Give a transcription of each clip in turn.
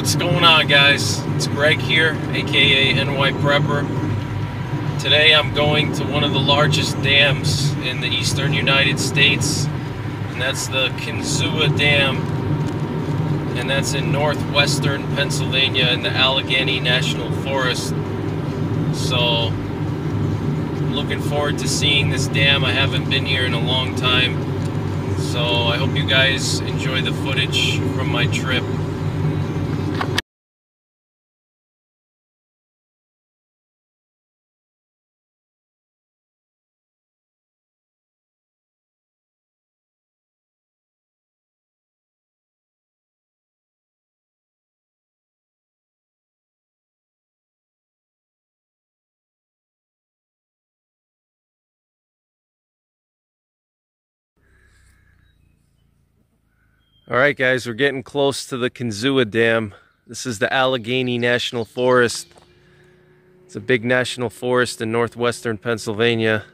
What's going on, guys? It's Greg here, aka NY Prepper. Today I'm going to one of the largest dams in the eastern United States, and that's the Kinzua Dam, and that's in northwestern Pennsylvania in the Allegheny National Forest. So I'm looking forward to seeing this dam. I haven't been here in a long time, so I hope you guys enjoy the footage from my trip. All right, guys, we're getting close to the Kinzua Dam. This is the Allegheny National Forest. It's a big national forest in northwestern Pennsylvania.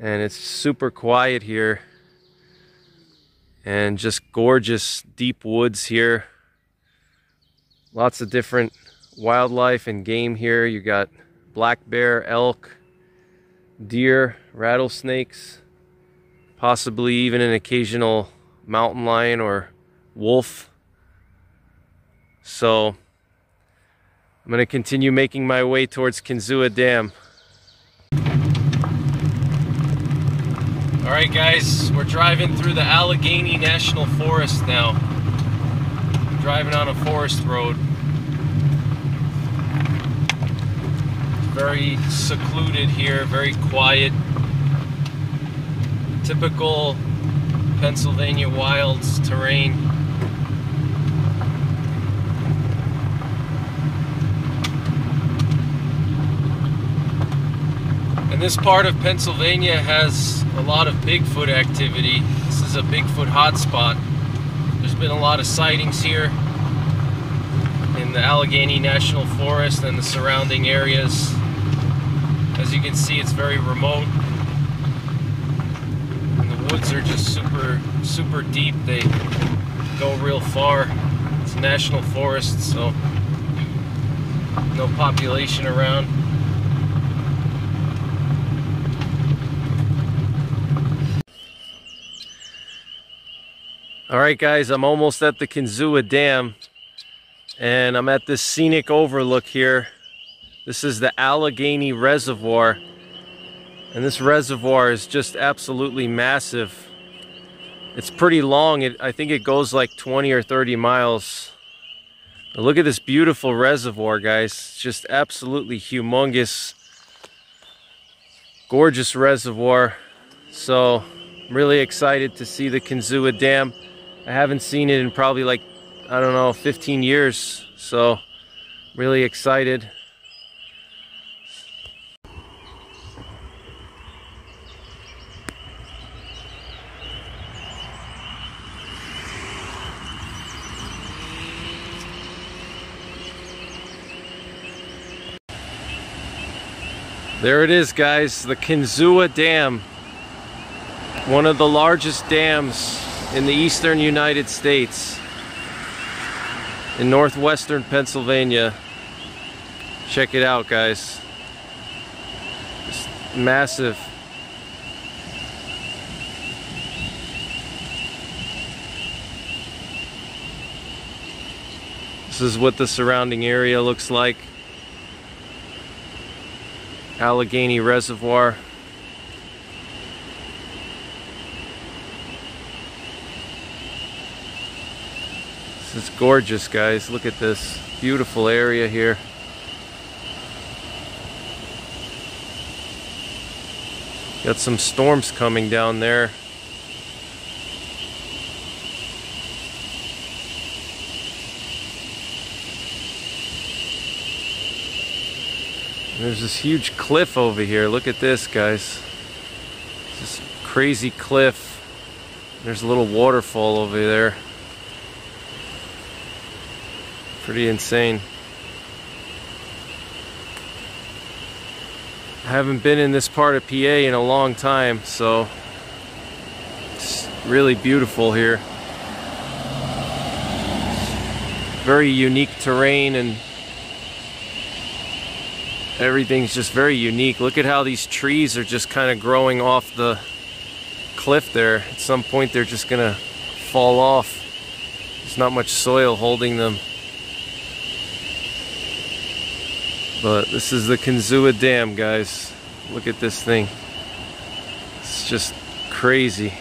And it's super quiet here. And just gorgeous deep woods here. Lots of different wildlife and game here. You got black bear, elk, deer, rattlesnakes, possibly even an occasional mountain lion or wolf. So I'm going to continue making my way towards Kinzua Dam. Alright, guys, we're driving through the Allegheny National Forest now. I'm driving on a forest road. Very secluded here, very quiet. Typical Pennsylvania wilds terrain. And this part of Pennsylvania has a lot of Bigfoot activity. This is a Bigfoot hotspot. There's been a lot of sightings here in the Allegheny National Forest and the surrounding areas. As you can see, it's very remote. Woods are just super deep. They go real far. It's a national forest, so no population around. All right, guys, I'm almost at the Kinzua Dam, and I'm at this scenic overlook here. This is the Allegheny Reservoir. And this reservoir is just absolutely massive. It's pretty long. I think it goes like 20 or 30 miles. But look at this beautiful reservoir, guys. It's just absolutely humongous. Gorgeous reservoir. So I'm really excited to see the Kinzua Dam. I haven't seen it in probably like, I don't know, 15 years. So really excited. There it is, guys, the Kinzua Dam, one of the largest dams in the eastern United States, in northwestern Pennsylvania. Check it out, guys. Just massive. This is what the surrounding area looks like. Allegheny Reservoir. This is gorgeous, guys. Look at this beautiful area here. Got some storms coming down there. There's this huge cliff over here. Look at this, guys. This crazy cliff. There's a little waterfall over there. Pretty insane. I haven't been in this part of PA in a long time, so it's really beautiful here. very unique terrain, and everything's just very unique. Look at how these trees are just kind of growing off the cliff there. At some point they're just gonna fall off. There's not much soil holding them. But this is the Kinzua Dam, guys. Look at this thing. It's just crazy.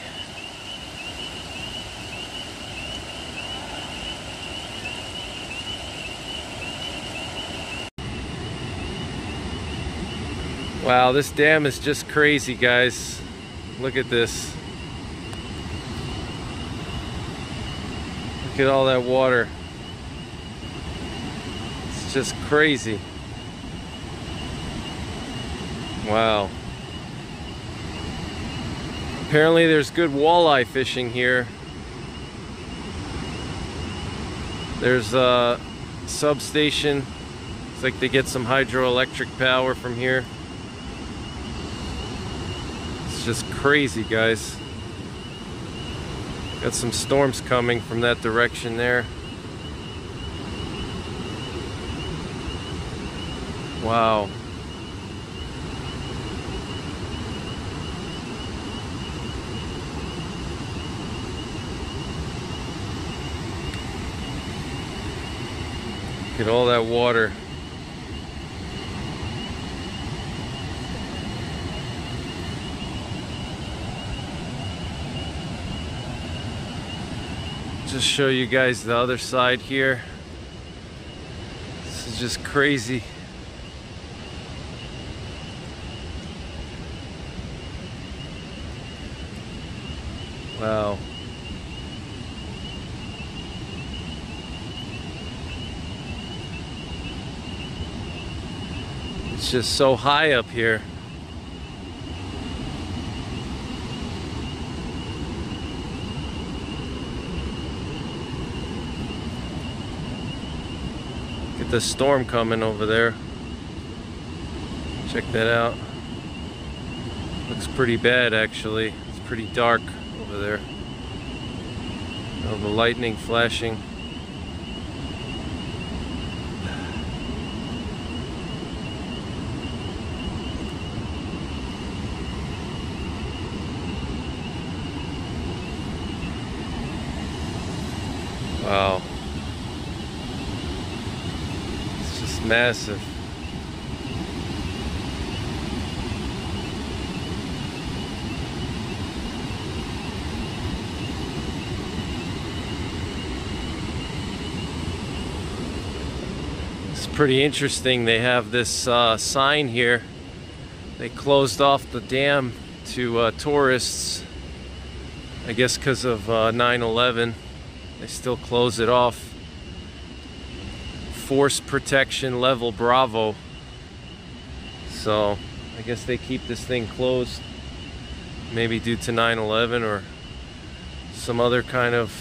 Wow, this dam is just crazy, guys. Look at this. Look at all that water. It's just crazy. Wow. Apparently there's good walleye fishing here. There's a substation. It's like they get some hydroelectric power from here. It's just crazy, guys. Got some storms coming from that direction there. Wow. Look at all that water. Just show you guys the other side here. This is just crazy. Wow. It's just so high up here. Look at the storm coming over there. Check that out. Looks pretty bad, actually. It's pretty dark over there. All the lightning flashing. Wow. It's just massive. It's pretty interesting. They have this sign here. They closed off the dam to tourists, I guess because of 9/11. They still close it off. Force protection level Bravo. So I guess they keep this thing closed, maybe due to 9/11 or some other kind of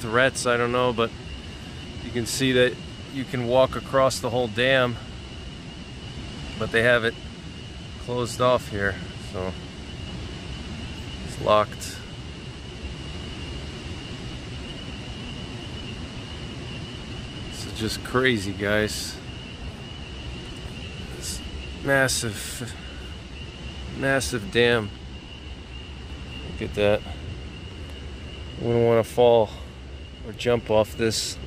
threats, I don't know, but you can see that you can walk across the whole dam, but they have it closed off here, so it's locked. Just crazy, guys. This massive, massive dam. Look at that. Wouldn't want to fall or jump off this.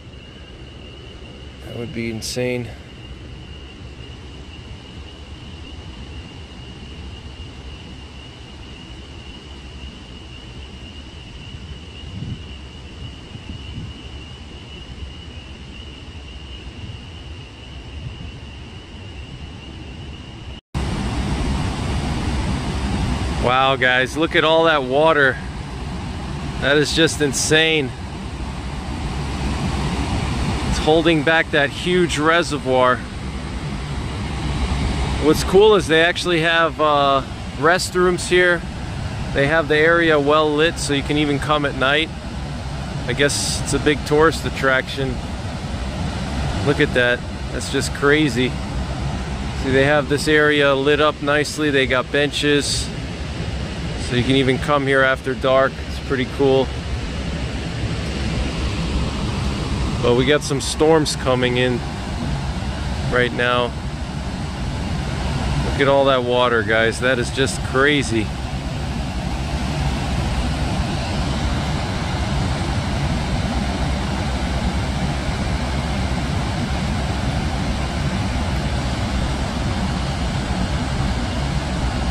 That would be insane. Wow, guys, look at all that water. That is just insane. It's holding back that huge reservoir. What's cool is they actually have restrooms here. They have the area well lit, so you can even come at night. I guess it's a big tourist attraction. Look at that. That's just crazy. See, they have this area lit up nicely. They got benches. So you can even come here after dark. It's pretty cool. But we got some storms coming in right now. Look at all that water, guys. That is just crazy.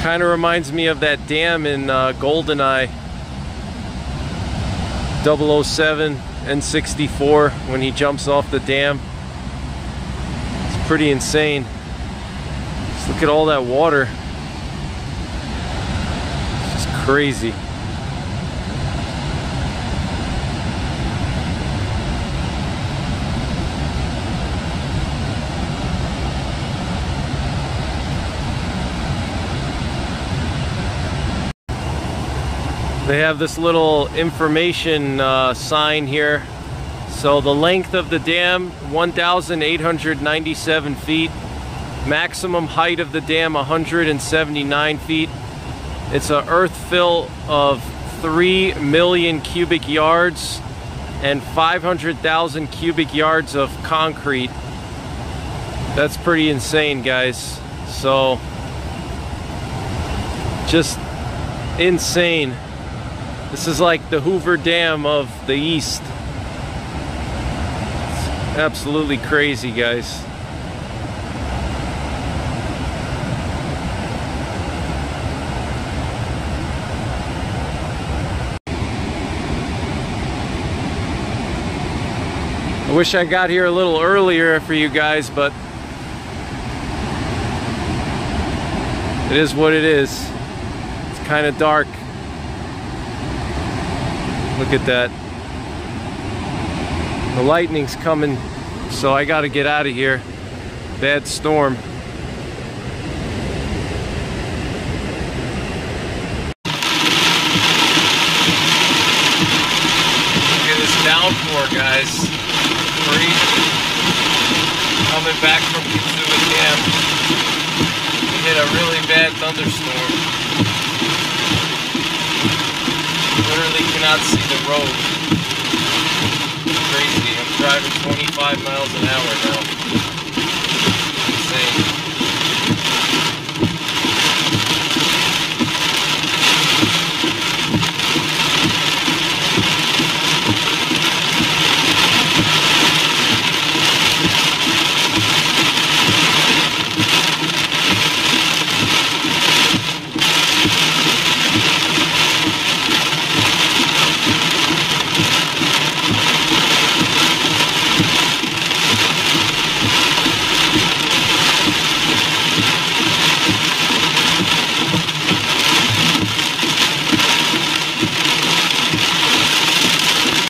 Kind of reminds me of that dam in Goldeneye 007 N64 when he jumps off the dam. It's pretty insane. Just look at all that water. It's just crazy. They have this little information sign here. So the length of the dam, 1,897 feet. Maximum height of the dam, 179 feet. It's an earth fill of 3 million cubic yards and 500,000 cubic yards of concrete. That's pretty insane, guys. So, just insane. This is like the Hoover Dam of the East. It's absolutely crazy, guys. I wish I got here a little earlier for you guys, but it is what it is. It's kind of dark. Look at that. The lightning's coming, so I gotta get out of here. Bad storm. Look at this downpour, guys. Crazy. Coming back from Kinzua Dam. We hit a really bad thunderstorm. Literally cannot see the road. It's crazy. I'm driving 25 miles an hour now.